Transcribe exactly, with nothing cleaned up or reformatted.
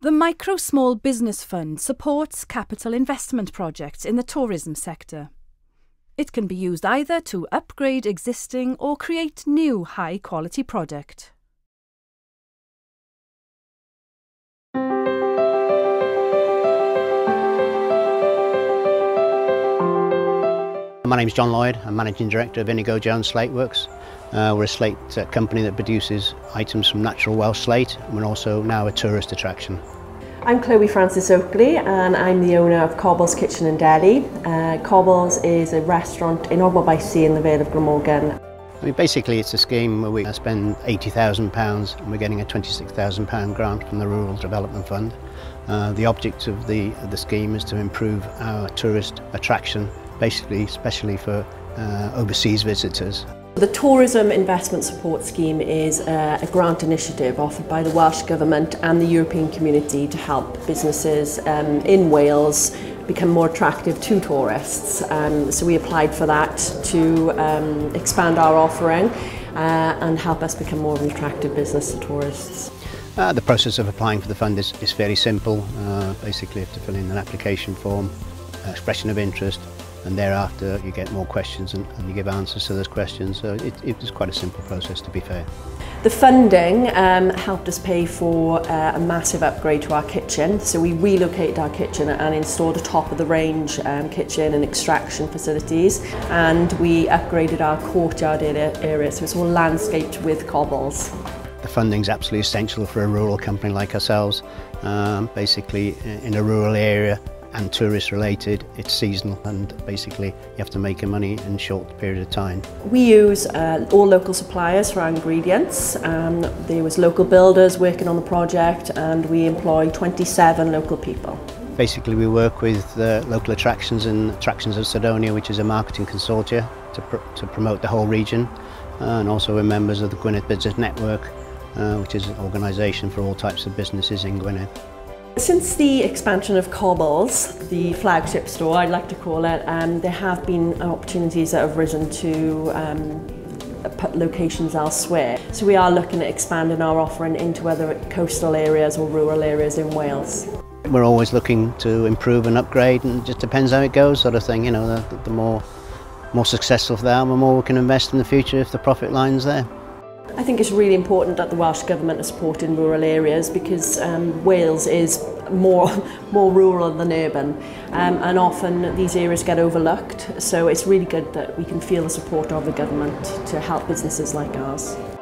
The Micro Small Business Fund supports capital investment projects in the tourism sector. It can be used either to upgrade existing or create new high-quality product. My name is John Lloyd. I'm Managing Director of Inigo Jones Slateworks. Uh, we're a slate uh, company that produces items from natural Welsh slate, and we're also now a tourist attraction. I'm Chloe Francis Oakley and I'm the owner of Cobbles Kitchen and Deli. Uh, Cobbles is a restaurant in Aber by Sea in the Vale of Glamorgan. I mean, basically it's a scheme where we spend eighty thousand pounds and we're getting a twenty-six thousand pound grant from the Rural Development Fund. Uh, the object of the, of the scheme is to improve our tourist attraction, basically especially for uh, overseas visitors. The Tourism Investment Support Scheme is uh, a grant initiative offered by the Welsh Government and the European Community to help businesses um, in Wales become more attractive to tourists. Um, so we applied for that to um, expand our offering uh, and help us become more of an attractive business to tourists. Uh, the process of applying for the fund is, is fairly simple. Uh, basically you have to fill in an application form, expression of interest, and thereafter you get more questions and, and you give answers to those questions, so it, it was quite a simple process, to be fair. The funding um, helped us pay for uh, a massive upgrade to our kitchen, so we relocated our kitchen and installed a top of the range um, kitchen and extraction facilities, and we upgraded our courtyard area, so it's all landscaped with cobbles. The funding is absolutely essential for a rural company like ourselves. Um, basically in a rural area and tourist related, it's seasonal, and basically you have to make your money in a short period of time. We use uh, all local suppliers for our ingredients. Um, there was local builders working on the project and we employ twenty-seven local people. Basically we work with uh, local attractions and Attractions of Cydonia, which is a marketing consortia to, pr to promote the whole region, uh, and also we're members of the Gwynedd Business Network, uh, which is an organisation for all types of businesses in Gwynedd. Since the expansion of Cobbles, the flagship store I'd like to call it, um, there have been opportunities that have risen to um, put locations elsewhere. So we are looking at expanding our offering into other coastal areas or rural areas in Wales. We're always looking to improve and upgrade, and it just depends how it goes, sort of thing. You know, the, the more, more successful for that, the more we can invest in the future if the profit line's there. I think it's really important that the Welsh Government is supporting rural areas, because um, Wales is more, more rural than urban, um, and often these areas get overlooked, so it's really good that we can feel the support of the Government to help businesses like ours.